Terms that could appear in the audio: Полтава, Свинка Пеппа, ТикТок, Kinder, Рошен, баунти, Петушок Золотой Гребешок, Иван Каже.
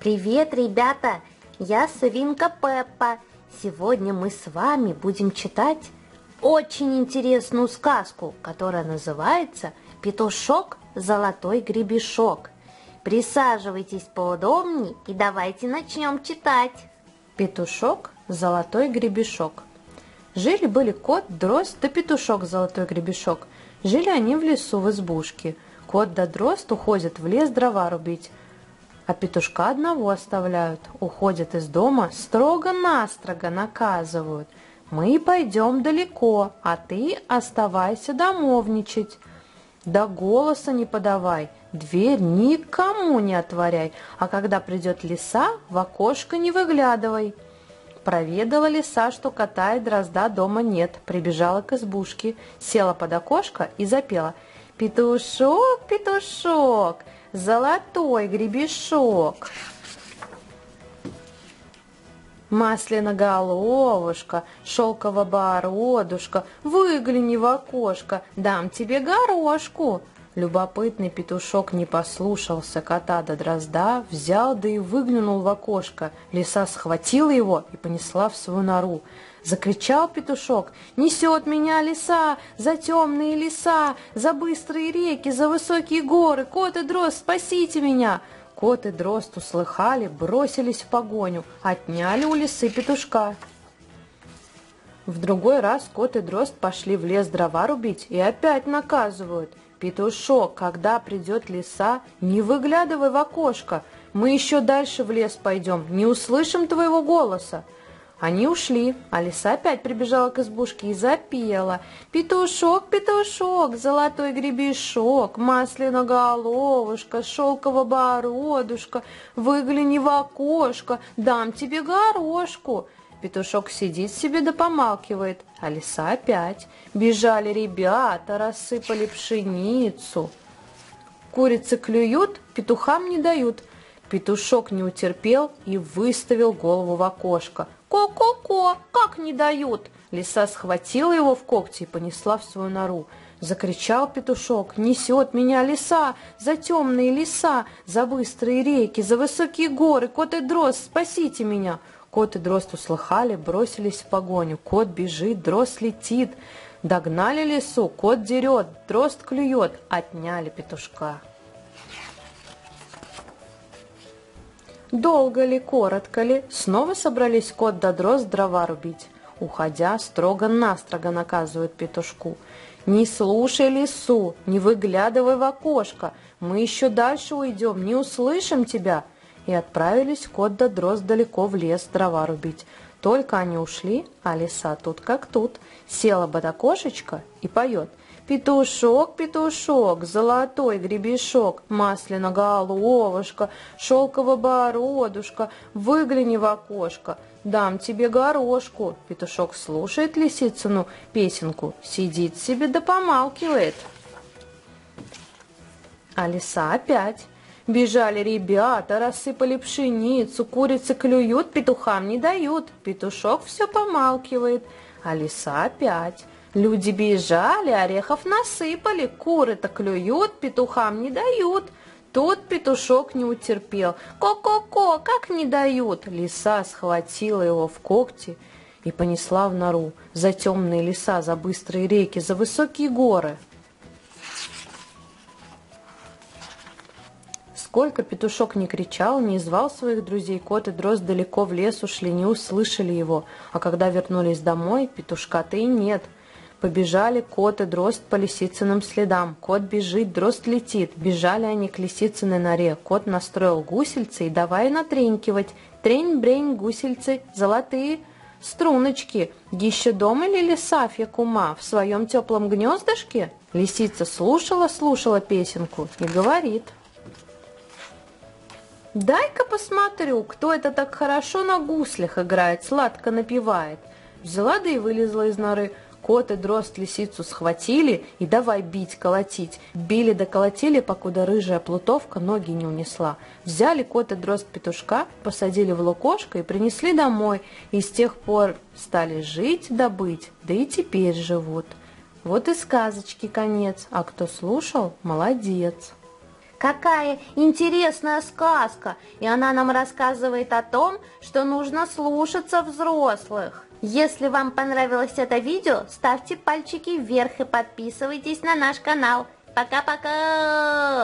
Привет, ребята! Я Свинка Пеппа. Сегодня мы с вами будем читать очень интересную сказку, которая называется «Петушок, золотой гребешок». Присаживайтесь поудобнее и давайте начнем читать. Петушок, золотой гребешок. Жили-были кот, дрозд да петушок, золотой гребешок. Жили они в лесу, в избушке. Кот да дрозд уходят в лес дрова рубить, а петушка одного оставляют. Уходят из дома, строго-настрого наказывают. «Мы пойдем далеко, а ты оставайся домовничать. Да голоса не подавай, дверь никому не отворяй, а когда придет лиса, в окошко не выглядывай». Проведала лиса, что кота и дрозда дома нет, прибежала к избушке, села под окошко и запела: «Петушок, петушок, золотой гребешок, масляноголовушка, шелковобородушка, выгляни в окошко, дам тебе горошку». Любопытный петушок не послушался кота да дрозда, взял да и выглянул в окошко. Лиса схватила его и понесла в свою нору. Закричал петушок: «Несет меня лиса, за темные леса, за быстрые реки, за высокие горы, кот и дрозд, спасите меня!» Кот и дрозд услыхали, бросились в погоню, отняли у лисы петушка. В другой раз кот и дрозд пошли в лес дрова рубить и опять наказывают: «Петушок, когда придет лиса, не выглядывай в окошко, мы еще дальше в лес пойдем, не услышим твоего голоса». Они ушли, а лиса опять прибежала к избушке и запела: «Петушок, петушок, золотой гребешок, масляноголовушка, шелковобородушка, выгляни в окошко, дам тебе горошку». Петушок сидит себе да помалкивает, а лиса опять. Бежали ребята, рассыпали пшеницу. Курицы клюют, петухам не дают. Петушок не утерпел и выставил голову в окошко. «Ко-ко-ко, как не дают!» Лиса схватила его в когти и понесла в свою нору. Закричал петушок: «Несет меня лиса, за темные леса, за быстрые реки, за высокие горы, кот и дрозд, спасите меня!» Кот и дрозд услыхали, бросились в погоню. Кот бежит, дрозд летит. Догнали лису, кот дерет, дрозд клюет. Отняли петушка. Долго ли, коротко ли, снова собрались кот да дрозд дрова рубить. Уходя, строго-настрого наказывают петушку: «Не слушай лису, не выглядывай в окошко, мы еще дальше уйдем, не услышим тебя». И отправились кот да дрозд далеко в лес дрова рубить. Только они ушли, а лиса тут как тут. Села под окошечко и поет: «Петушок, петушок, золотой гребешок, масляноголовушка, шелковобородушка, выгляни в окошко, дам тебе горошку». Петушок слушает лисицыну песенку, сидит себе да помалкивает. А лиса опять. Бежали ребята, рассыпали пшеницу, курицы клюют, петухам не дают. Петушок все помалкивает, а лиса опять. Люди бежали, орехов насыпали, куры-то клюют, петухам не дают. Тут петушок не утерпел: «Ко-ко-ко, как не дают!» Лиса схватила его в когти и понесла в нору. За темные леса, за быстрые реки, за высокие горы. Сколько петушок не кричал, не звал своих друзей, кот и дрозд далеко в лес ушли, не услышали его. А когда вернулись домой, петушка-то и нет. Побежали кот и дрозд по лисицыным следам. Кот бежит, дрозд летит. Бежали они к лисицыной норе. Кот настроил гусельцы и давай натренькивать. Трень-брень, гусельцы, золотые струночки. Еще дома ли лиса, фекума, в своем теплом гнездышке? Лисица слушала-слушала песенку и говорит: «Дай-ка посмотрю, кто это так хорошо на гуслях играет, сладко напевает». Взяла да и вылезла из норы. Кот и дрозд лисицу схватили и давай бить, колотить. Били да колотили, покуда рыжая плутовка ноги не унесла. Взяли кот и дрозд петушка, посадили в лукошко и принесли домой. И с тех пор стали жить да быть, да и теперь живут. Вот и сказочки конец, а кто слушал, молодец. Какая интересная сказка, и она нам рассказывает о том, что нужно слушаться взрослых. Если вам понравилось это видео, ставьте пальчики вверх и подписывайтесь на наш канал. Пока-пока!